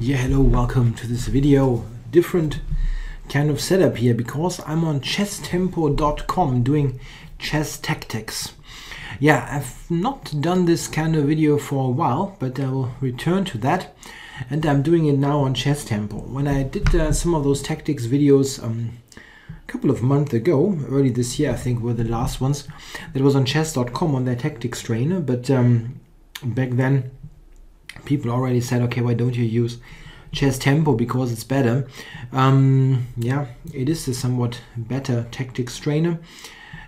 Yeah, hello, welcome to this video. Different kind of setup here because I'm on Chess.com doing chess tactics. Yeah, I've not done this kind of video for a while, but I will return to that, and I'm doing it now on Chess.com. When I did some of those tactics videos a couple of months ago, early this year I think were the last ones, that was on Chess.com on their tactics trainer, but back then people already said, okay, why don't you use Chess.com because it's better. Yeah, it is a somewhat better tactics trainer,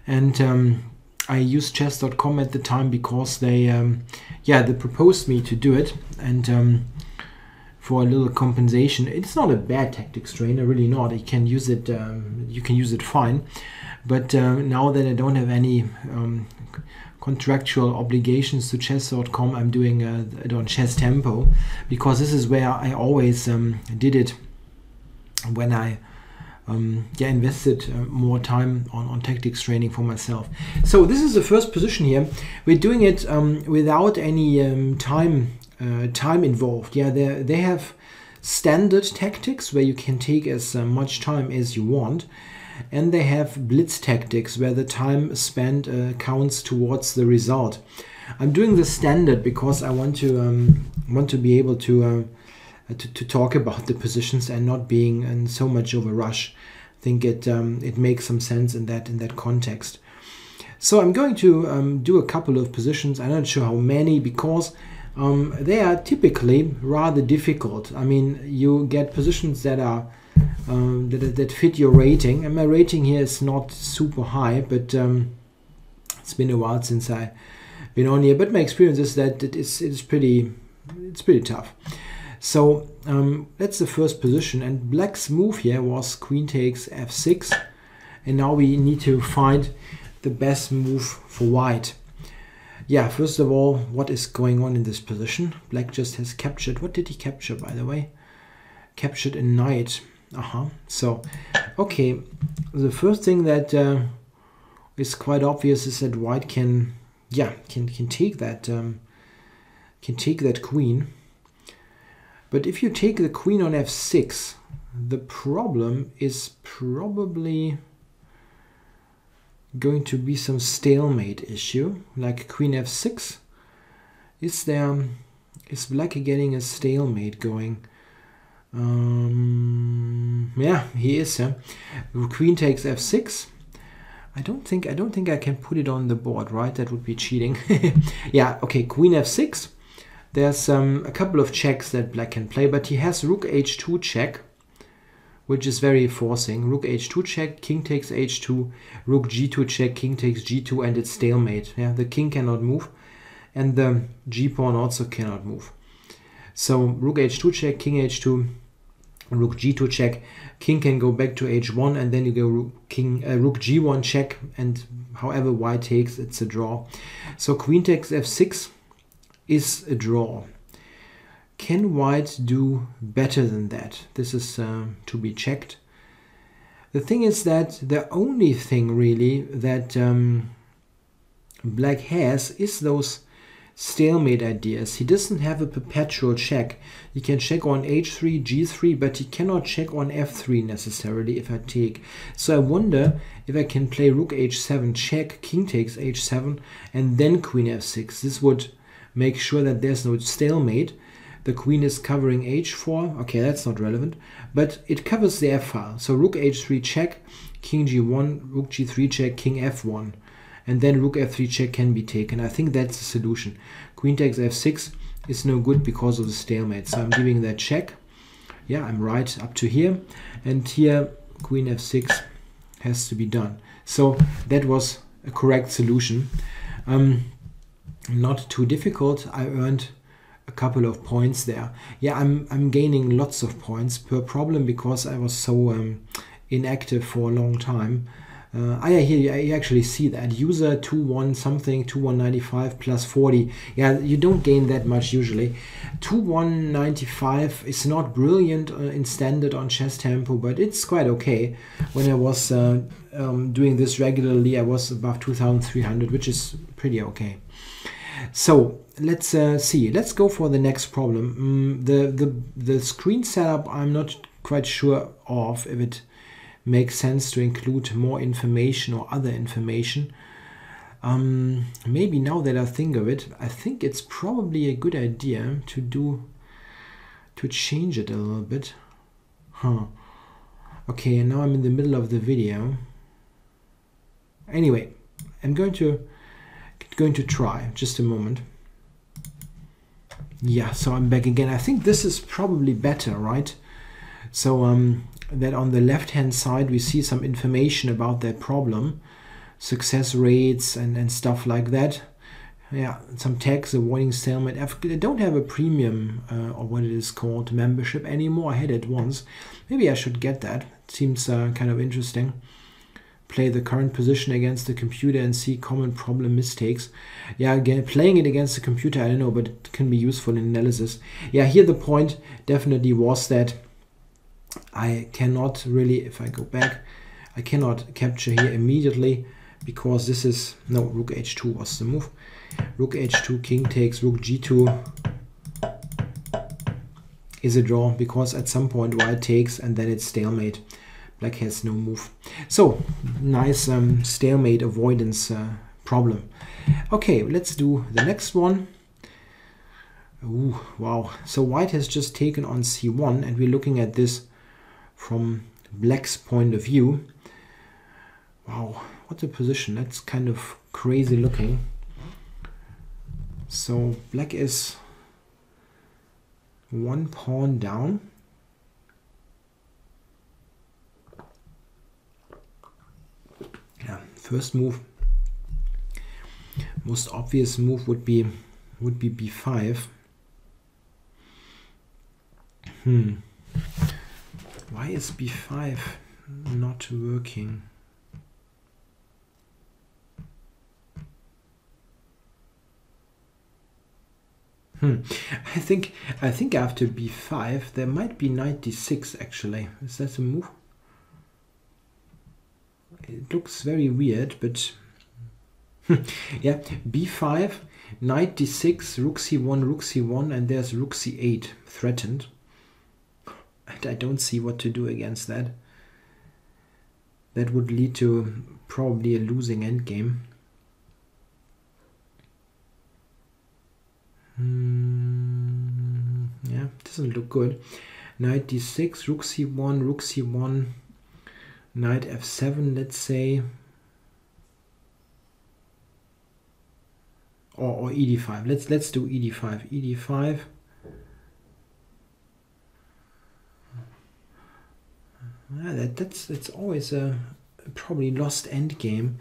and I used Chess.com at the time because they proposed me to do it, and for a little compensation. It's not a bad tactics trainer, really not. You can use it fine, but now that I don't have any contractual obligations to Chess.com, I'm doing it on Chess.com because this is where I always did it when I invested more time on tactics training for myself. So this is the first position here. We're doing it without any time involved. Yeah, they have standard tactics where you can take as much time as you want, and they have blitz tactics where the time spent counts towards the result. I'm doing the standard because I want to be able to talk about the positions and not being in so much of a rush. I think it makes some sense in that context. So I'm going to do a couple of positions. I'm not sure how many because they are typically rather difficult. I mean, you get positions that are that fit your rating, and my rating here is not super high, but it's been a while since I've been on here, but my experience is that it's pretty tough. So that's the first position, and black's move here was queen takes f6, and now we need to find the best move for white. Yeah, first of all, what is going on in this position? Black just has captured, what did he capture, by the way? Captured a knight. So, okay, the first thing that is quite obvious is that white can take that queen. But if you take the queen on f6, the problem is probably going to be some stalemate issue, like queen f6. Is black getting a stalemate going? Yeah, he is. Huh? Queen takes f6. I don't think I can put it on the board, right? That would be cheating. Yeah, okay, queen f6. There's a couple of checks that black can play, but he has rook h2 check, which is very forcing. Rook h2 check, king takes h2, rook g2 check, king takes g2, and it's stalemate. Yeah, the king cannot move, and the g pawn also cannot move. So rook h2 check, king h2, rook g2 check, king can go back to h1, and then you go rook g1 check, and however white takes, it's a draw. So queen takes f6 is a draw. Can white do better than that? This is to be checked. The thing is that the only thing really that black has is those stalemate ideas. He doesn't have a perpetual check. He can check on h3, g3, but he cannot check on f3 necessarily if I take. So I wonder if I can play rook h7 check, king takes h7, and then queen f6. This would make sure that there's no stalemate. The queen is covering h4. Okay, that's not relevant, but it covers the f-file. So rook h3 check, king g1, rook g3 check, king f1. And then rook f3 check can be taken. I think that's the solution. Queen takes f6 is no good because of the stalemate. So I'm giving that check. Yeah, I'm right up to here. And here, queen f6 has to be done. So that was a correct solution. Not too difficult. I earned a couple of points there. Yeah, I'm gaining lots of points per problem because I was so inactive for a long time. I actually see that user 21 something 2195 plus 40. Yeah, you don't gain that much usually. 2195 is not brilliant in standard on Chess.com, but it's quite okay. When I was doing this regularly, I was above 2300, which is pretty okay. So let's see. Let's go for the next problem. The screen setup, I'm not quite sure of if it makes sense to include more information or other information. Maybe now that I think of it, I think it's probably a good idea to change it a little bit. Huh. Okay, and now I'm in the middle of the video. Anyway, I'm going to try just a moment. Yeah, so I'm back again. I think this is probably better, right? So that on the left-hand side we see some information about that problem, success rates and stuff like that. Yeah, some tags, avoiding stalemate. I don't have a premium or what it is called membership anymore. I had it once. Maybe I should get that. It seems kind of interesting. Play the current position against the computer and see common problem mistakes. Yeah, again, playing it against the computer, I don't know, but it can be useful in analysis. Yeah, here the point definitely was that I cannot really, if I go back, I cannot capture here immediately because this is, no, rook h2 was the move. Rook h2, king takes, rook g2 is a draw because at some point white takes and then it's stalemate. Black has no move. So nice stalemate avoidance problem. Okay, let's do the next one. Ooh, wow. So white has just taken on c1 and we're looking at this from black's point of view. Wow, what a position. That's kind of crazy looking. So black is one pawn down. First move, most obvious move would be b5. Why is b5 not working? I think after b5 there might be knight d6 actually. Is that a move? It looks very weird, but yeah, b5, knight d6, rook c1, and there's rook c8 threatened. And I don't see what to do against that. That would lead to probably a losing endgame. Yeah, doesn't look good. Knight d6, rook c1, rook c1. Knight f7, let's say, or e d5. Let's do e d5. E d5. Yeah, that's always a probably lost endgame.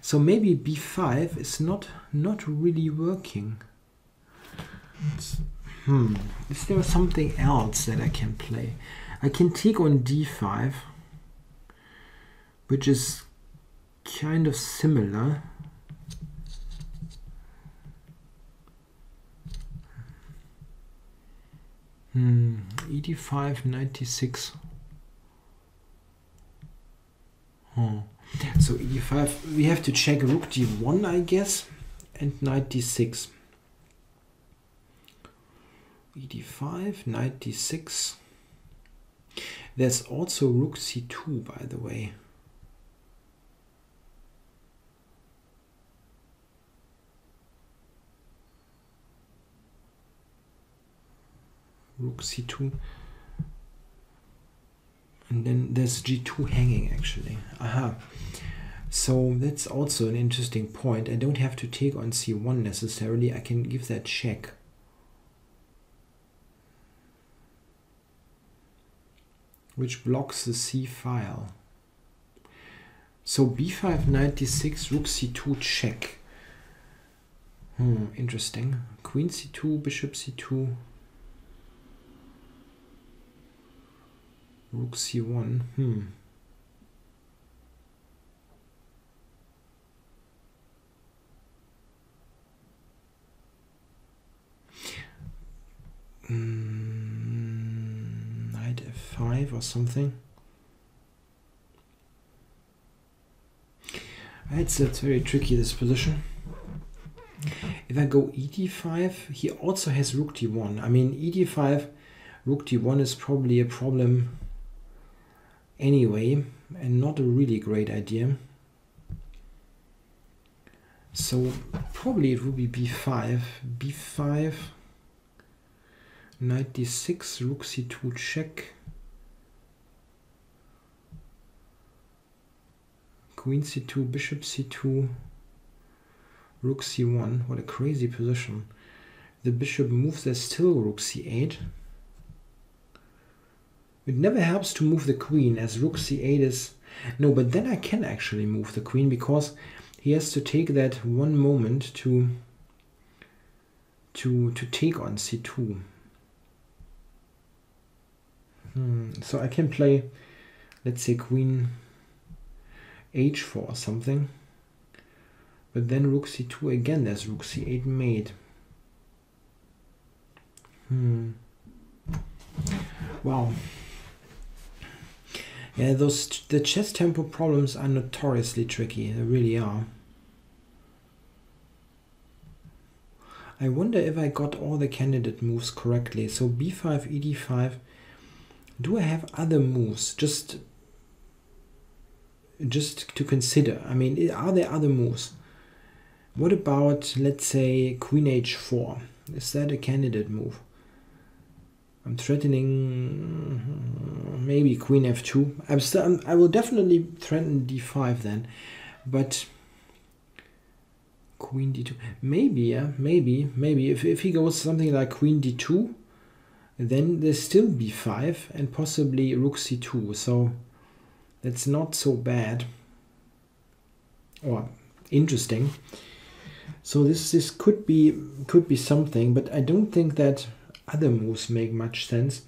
So maybe b5 is not really working. Is there something else that I can play? I can take on d5. Which is kind of similar. E5, knight d6. Oh. So e5, we have to check rook d1, I guess, and knight d6. E5, knight d6. There's also rook c2, by the way. Rook c2, and then there's g2 hanging actually. Aha, so that's also an interesting point. I don't have to take on c1 necessarily. I can give that check. Which blocks the c file. So b5, knight d6, rook c2 check. Interesting. Queen c2, bishop c2. Rook c1, knight f5 or something. That's very tricky, this position. If I go ED5, he also has Rook D1. I mean, ED5, Rook D1 is probably a problem anyway, and not a really great idea. So probably it would be B5. B5, Knight D6, Rook C2 check. Queen C2, Bishop C2, Rook C1. What a crazy position. The bishop moves, there's still Rook C8. It never helps to move the queen, as Rook C8 is... No, but then I can actually move the queen, because he has to take that one moment to take on C2. So I can play, let's say, Queen H4 or something, but then Rook C2 again. There's Rook C8 mate. Wow. Yeah, the chess tempo problems are notoriously tricky. They really are. I wonder if I got all the candidate moves correctly. So B5, ED5. Do I have other moves? Just to consider, I mean, are there other moves? What about, let's say, Queen H4? Is that a candidate move? I'm threatening maybe Queen F2. I will definitely threaten D5 then, but Queen D2, maybe, yeah, maybe. If he goes something like Queen D2, then there's still B5 and possibly Rook C2. So that's not so bad or interesting. So this could be something, but I don't think that other moves make much sense.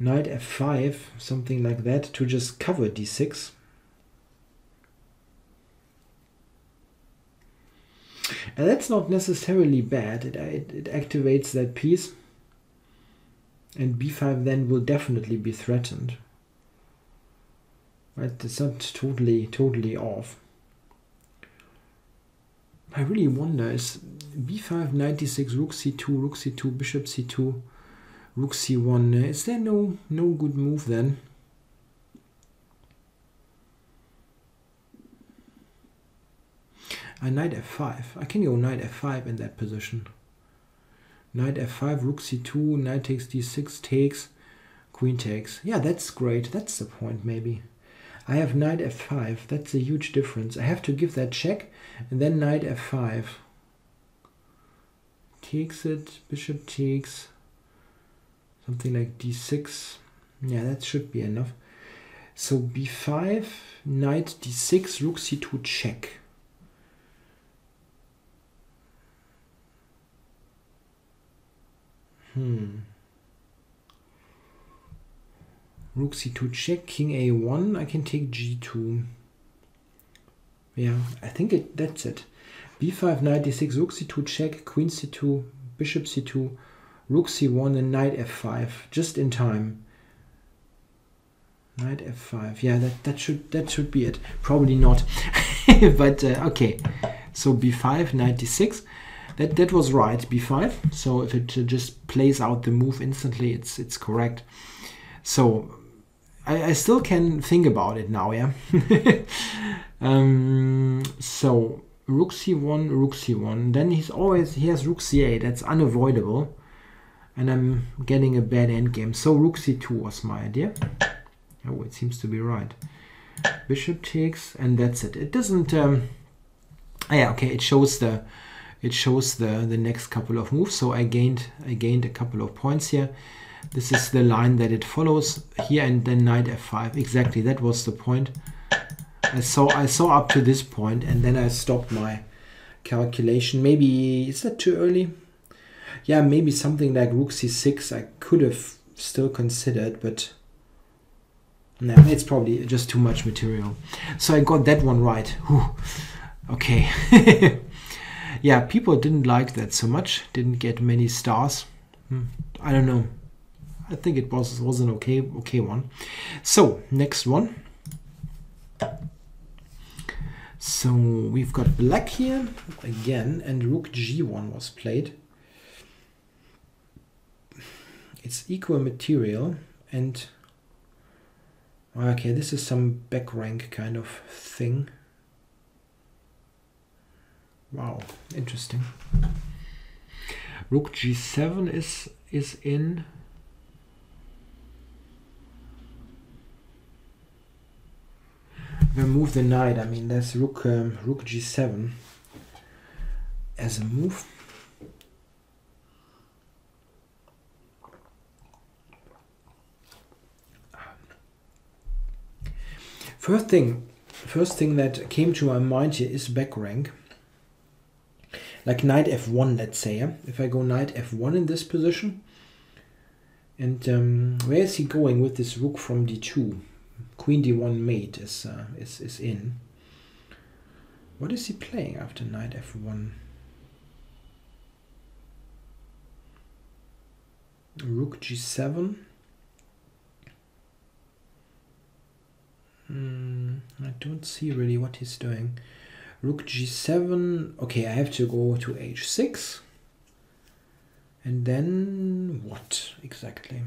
Knight F5, something like that, to just cover D6. And that's not necessarily bad. It activates that piece, and B5 then will definitely be threatened. Right, it's not totally off. I really wonder, is B5, Knight D6, Rook C2, Rook C2, Bishop C2, Rook C1. Is there no good move then? Knight F5. I can go Knight F5 in that position. Knight F5, Rook C2, Knight takes D6, takes, Queen takes. Yeah, that's great. That's the point maybe. I have Knight F5, that's a huge difference. I have to give that check, and then Knight F5. Takes it, Bishop takes, something like D6. Yeah, that should be enough. So B5, Knight D6, Rook C2 check. Rook C2 check, King A1, I can take G2. Yeah, I think that's it. B5, Knight D6, Rook C2 check, Queen C2, Bishop C2, Rook C1, and Knight F5, just in time. Knight F5, yeah, that should be it. Probably not, but okay. So B5, Knight D6, that was right, B5. So if it just plays out the move instantly, it's correct. So I still can think about it now, yeah. So Rook C1, Rook C1. Then he has Rook C8. That's unavoidable, and I'm getting a bad endgame. So Rook C2 was my idea. Oh, it seems to be right. Bishop takes, and that's it. It doesn't. Yeah, okay. It shows the next couple of moves. So I gained a couple of points here. This is the line that it follows here, and then Knight F5. Exactly, that was the point. I saw up to this point, and then I stopped my calculation. Maybe, is that too early? Yeah, maybe something like Rook C6 I could have still considered, but no, it's probably just too much material. So I got that one right. Whew. Okay. Yeah, people didn't like that so much. Didn't get many stars. I don't know. I think it was an okay one. So next one. So we've got black here again, and rook g1 was played. It's equal material, and okay, this is some back rank kind of thing. Wow, interesting. Rook g7 is in. We'll move the knight. I mean, that's rook g7 as a move. First thing that came to my mind here is back rank. Like knight f1, let's say. If I go knight f1 in this position, and where is he going with this rook from d2? Queen d1 mate is in. What is he playing after knight f1? Rook g7. I don't see really what he's doing. Rook g7, okay, I have to go to h6, and then what exactly?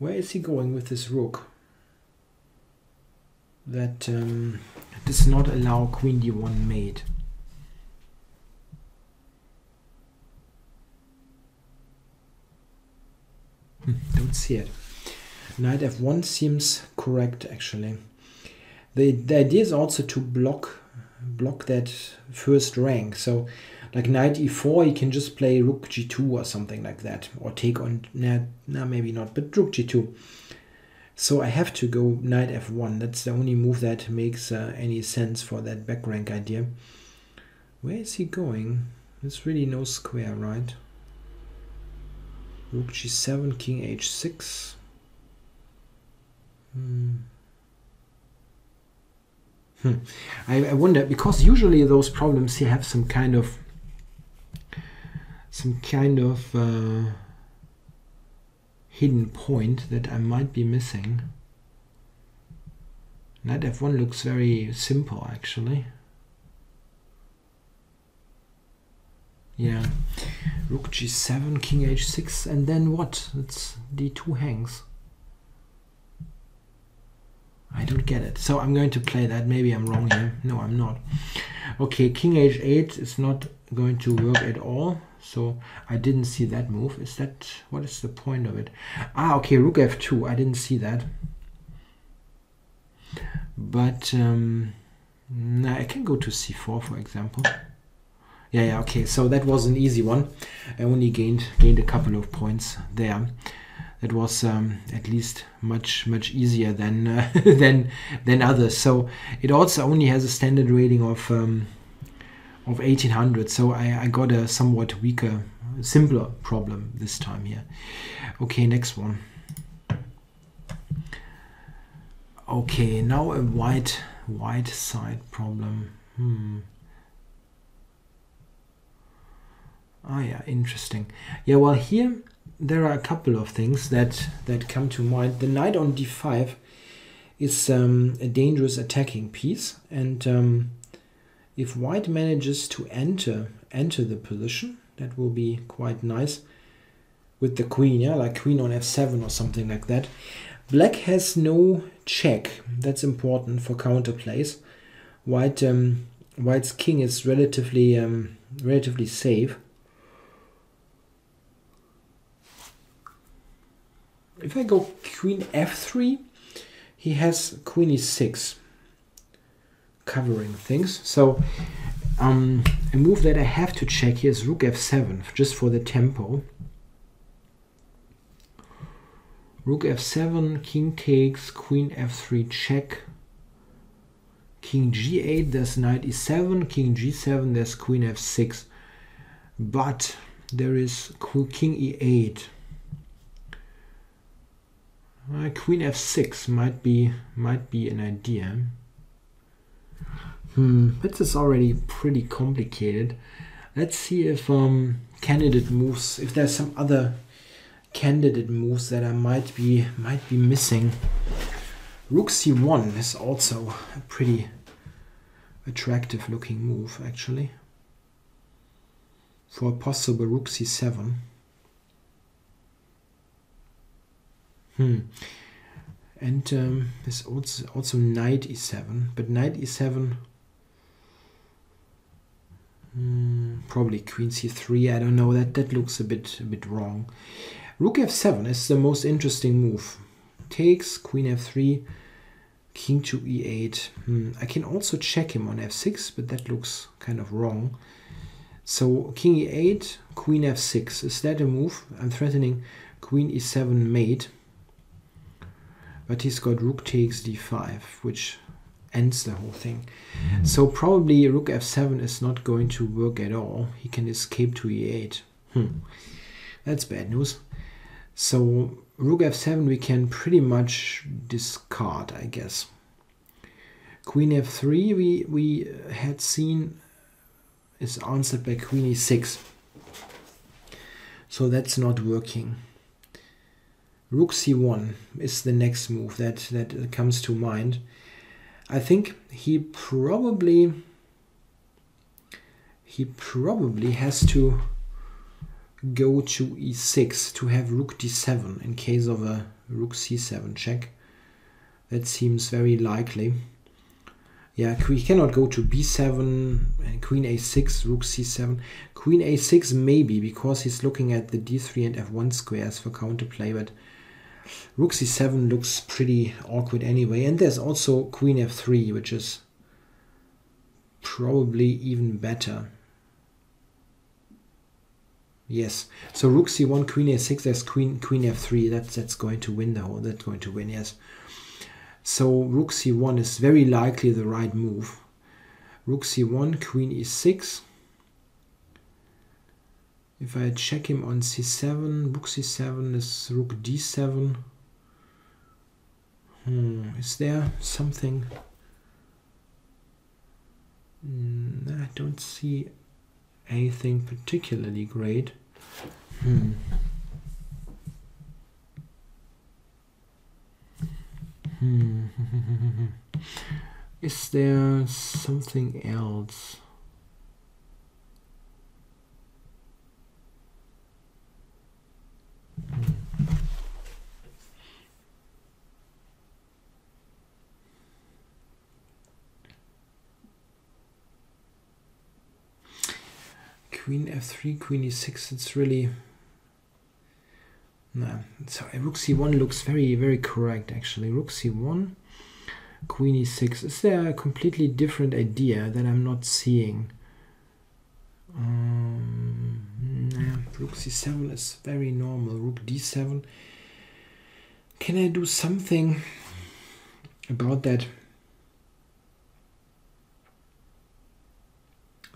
Where is he going with this rook? That does not allow queen d1 mate. Don't see it. Knight f1 seems correct actually. The idea is also to block that first rank. So like knight e4, he can just play rook g2 or something like that, or take on, nah, maybe not, but rook g2. So I have to go knight f1. That's the only move that makes any sense for that back rank idea. Where is he going? There's really no square, right? Rook g7, king h6. I wonder, because usually those problems here have some kind of hidden point that I might be missing. Knight f1 looks very simple actually. Yeah, rook g7, king h6, and then what? It's d2 hangs. I don't get it. So I'm going to play that. Maybe I'm wrong here. No, I'm not. Okay, king h8 is not going to work at all. So I didn't see that move. Is that... what is the point of it? Ah, okay, rook f2. I didn't see that. But I can go to c4, for example. Yeah, okay. So that was an easy one. I only gained a couple of points there. It was at least much easier than others. So it also only has a standard rating of 1800. So I got a somewhat weaker, simpler problem this time here. Okay, next one. Okay, now a white side problem. Ah, yeah, interesting. Yeah, well here. There are a couple of things that come to mind. The knight on d5 is a dangerous attacking piece, and if white manages to enter the position, that will be quite nice with the queen, yeah, like queen on f7 or something like that. Black has no check. That's important for counterplays. White's king is relatively safe. If I go queen f3, he has queen e6 covering things. So a move that I have to check here is rook f7, just for the tempo. Rook f7, king takes, queen f3 check. King g8, there's knight e7, king g7, there's queen f6. But there is king e8. Queen f6 might be an idea. This is already pretty complicated. Let's see if there's some other candidate moves that I might be missing. Rook c1 is also a pretty attractive looking move actually for a possible rook c7. And there's also knight e7, but knight e7, probably queen c3, I don't know, that looks a bit wrong. Rook f7 is the most interesting move. Takes, queen f3, king to e8. I can also check him on f6, but that looks kind of wrong. So king e8, queen f6, is that a move? I'm threatening queen e7 mate, but he's got rook takes d5, which ends the whole thing. So probably rook f7 is not going to work at all. He can escape to e8. That's bad news. So rook f7 we can pretty much discard, I guess. Queen f3 we had seen is answered by queen e6. So that's not working. Rook c1 is the next move that comes to mind. I think he probably has to go to e6 to have rook d7 in case of a rook c7 check. That seems very likely. Yeah, he cannot go to b7 and queen a6, rook c7. Queen a6 maybe, because he's looking at the d3 and f1 squares for counterplay, but rook c7 looks pretty awkward anyway. And there's also queen f3, which is probably even better. Yes, so rook c1, queen a6, there's queen f3. That's going to win the whole. That's going to win, yes. So rook c1 is very likely the right move. Rook c1, queen e6. If I check him on c7, rook c7 is rook d7. Is there something? I don't see anything particularly great. Is there something else? Queen f3, queen e6, it's really... No, sorry, rook c1 looks very, very correct actually. Rook c1, queen e6. Is there a completely different idea that I'm not seeing? Rook c7 is very normal. Rook d7. Can I do something about that?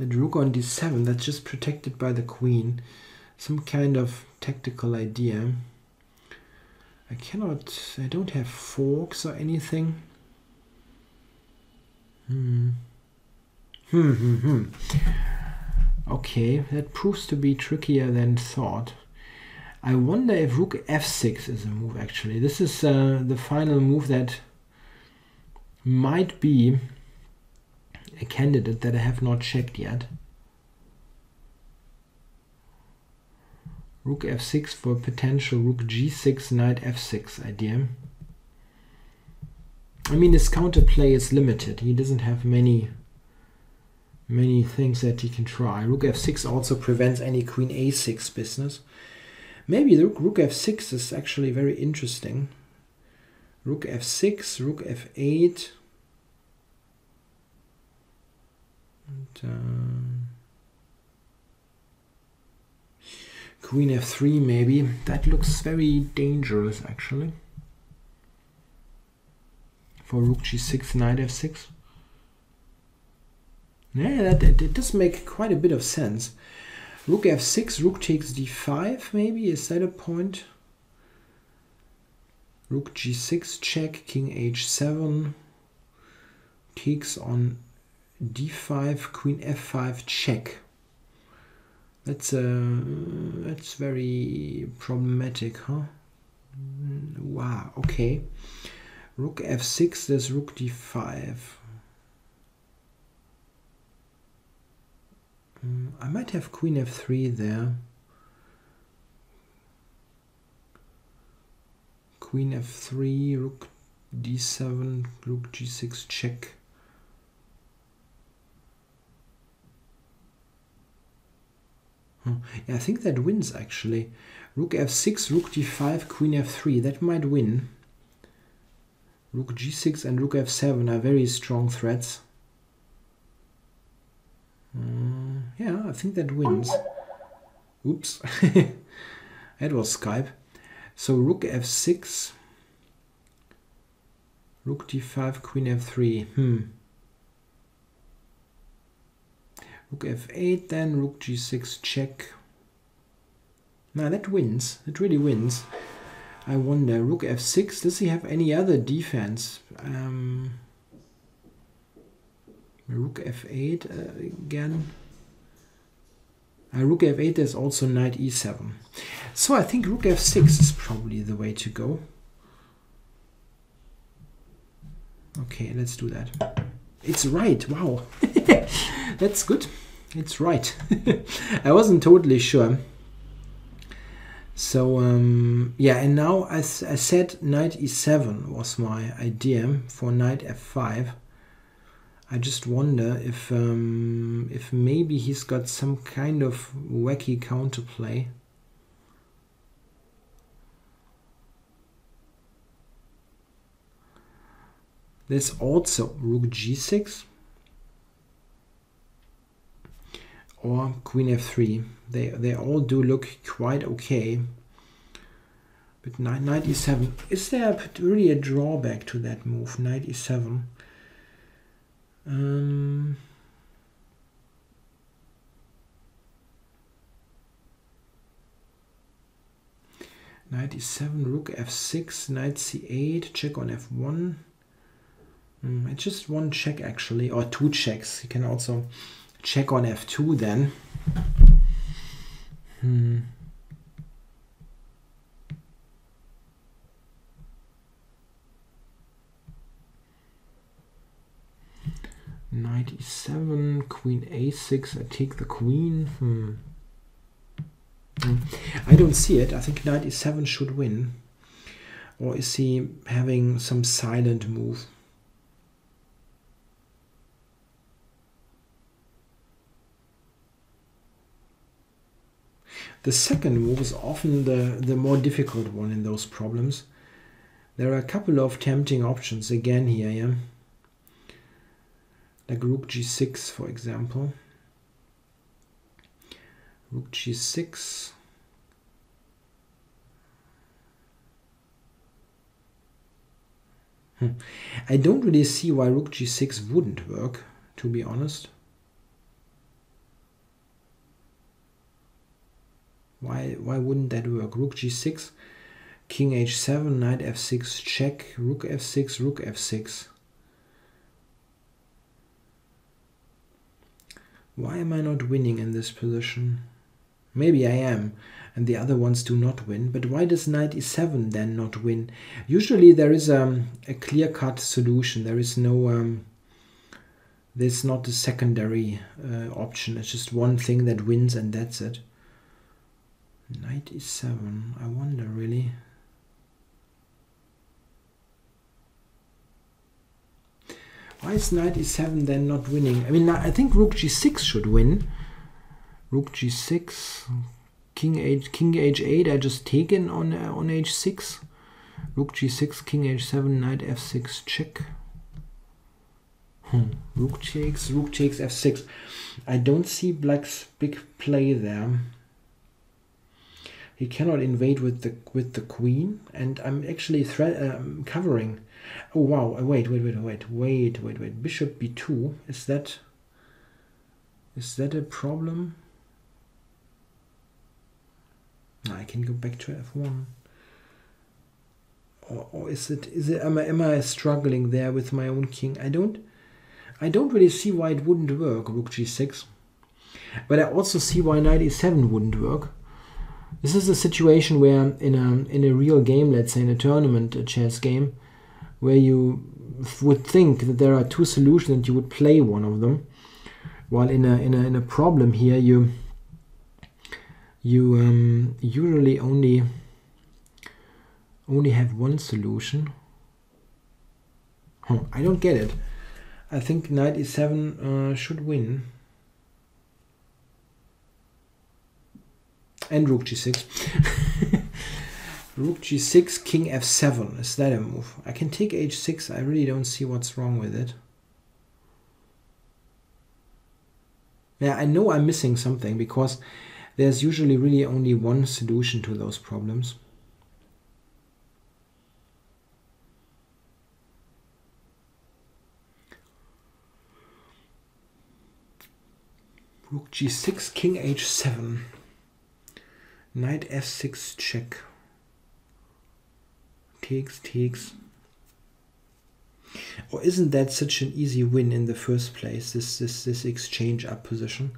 That rook on d7, that's just protected by the queen. Some kind of tactical idea. I don't have forks or anything. Okay, that proves to be trickier than thought. I wonder if rook f6 is a move actually. This is the final move that might be a candidate that I have not checked yet. Rook f6 for potential rook g6, knight f6 idea. I mean, his counterplay is limited. He doesn't have many things that he can try. Rook f6 also prevents any queen a6 business. Maybe the rook f6 is actually very interesting. Rook f6, rook f8. And, queen f3 maybe. That looks very dangerous actually. For rook g6, knight f6. Yeah, it does make quite a bit of sense. Rook f6, rook takes d5 maybe. Is that a point? Rook g6 check, king h7. Takes on d5, queen f5 check. That's very problematic, huh? Wow, okay. Rook f6, there's rook d5. I might have queen f3 there. Queen f3, rook d7, rook g6, check. Yeah, I think that wins actually. Rook f6, rook d5, queen f3. That might win. Rook g6 and rook f7 are very strong threats. Yeah, I think that wins. Oops. That was Skype. So rook f6, rook d5, queen f3. Rook f8, then rook g6, check. Now that wins. It really wins. I wonder, rook f6, does he have any other defense? Rook f8 again. Rook f8, there's also knight e7. So I think rook f6 is probably the way to go. Okay, let's do that. It's right, wow. That's good. It's right. I wasn't totally sure. So, yeah, and now I said knight e7 was my idea for knight f5. I just wonder if maybe he's got some kind of wacky counterplay. There's also rook g6. Or queen f3. They all do look quite okay. But knight e7. Is there really a drawback to that move? Knight e7. Knight e7, rook f6, knight c8, check on f1. It's just one check actually, or two checks. You can also check on f2 then. Knight e7, queen a6, I take the queen. I don't see it. I think knight e7 should win. Or is he having some silent move? The second move is often the more difficult one in those problems. There are a couple of tempting options again here, yeah? Like rook g6, for example. Rook g6. I don't really see why rook g6 wouldn't work, to be honest. Why wouldn't that work? Rook g6, king h7, knight f6, check, rook f6, rook f6. Why am I not winning in this position? Maybe I am, and the other ones do not win, but why does knight e7 then not win? Usually there is a clear-cut solution. There is no... there's not a secondary option. It's just one thing that wins and that's it. Knight e7, I wonder really. Why is knight e7 then not winning? I mean, I think rook g6 should win. Rook g6, king h8, I just taken on h6. Rook g6, king h7, knight f6, check. Rook takes f6. I don't see black's big play there. He cannot invade with the queen, and I'm actually covering. Oh wow! Wait! Bishop b2. Is that a problem? I can go back to f1. Or is it? Am I struggling there with my own king? I don't really see why it wouldn't work. Rook g6, but I also see why knight e7 wouldn't work. This is a situation where in a real game, let's say in a tournament, a chess game, where you would think that there are two solutions and you would play one of them. While in a problem here, you usually only have one solution. Huh, I don't get it. I think knight e7 should win. And rook g6. Rook g6, king f7. Is that a move? I can take h6. I really don't see what's wrong with it. Yeah, I know I'm missing something, because there's usually really only one solution to those problems. Rook g6, king h7. Knight f6 check. Takes, takes. Or isn't that such an easy win in the first place, this exchange up position?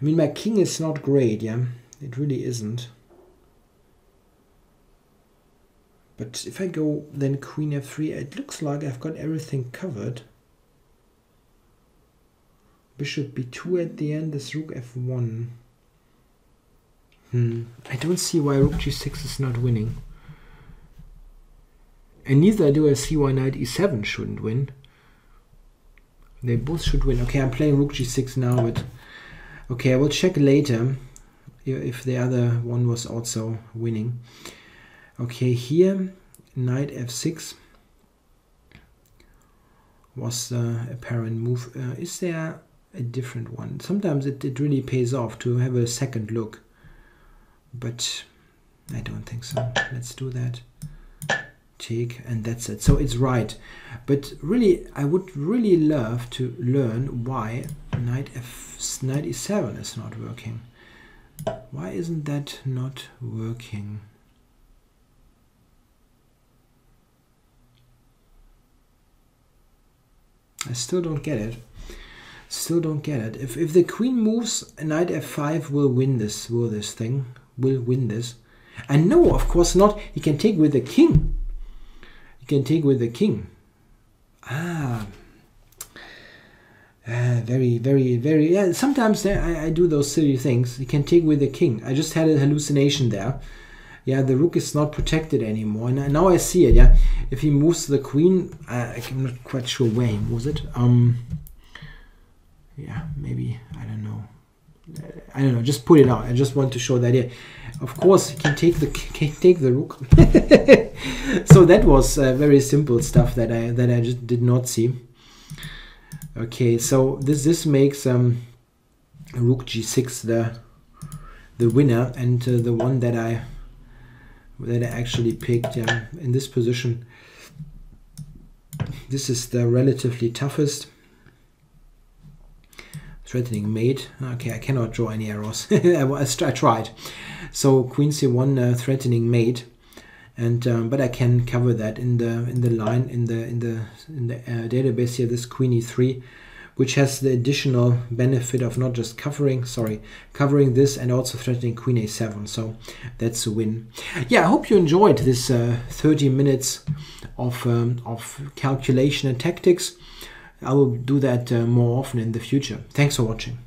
I mean, my king is not great, yeah? It really isn't. But if I go then queen f3, it looks like I've got everything covered. Bishop b2 at the end is rook f1. I don't see why rook g6 is not winning. And neither do I see why knight e7 shouldn't win. They both should win. Okay, I'm playing rook g6 now, but... okay, I will check later if the other one was also winning. Okay, here, knight f6 was the apparent move. Is there a different one? Sometimes it really pays off to have a second look. But I don't think so. Let's do that. Take, and that's it. So it's right, but really I would really love to learn why knight e7 is not working. Why isn't that not working? I still don't get it. Still don't get it. If the queen moves, knight f5 will win this. Will this thing will win this? And no, of course not. He can take with the king. You can take with the king. Very, very, very... yeah, sometimes I do those silly things. You can take with the king. I just had a hallucination there. Yeah, the rook is not protected anymore. And now I see it, yeah. If he moves the queen, I'm not quite sure where he moves it. Yeah, maybe, I don't know. I don't know, just put it out. I just want to show that here. Of course, he can take the rook. So that was very simple stuff that I just did not see. Okay, so this makes rook g6 the winner, and the one that I actually picked, yeah, in this position. This is the relatively toughest. Threatening mate. Okay, I cannot draw any arrows. I tried. So queen c1, threatening mate, and but I can cover that in the line in the database here. This queen e3, which has the additional benefit of not just covering this and also threatening queen a7. So that's a win. Yeah, I hope you enjoyed this 30 minutes of calculation and tactics. I will do that more often in the future. Thanks for watching.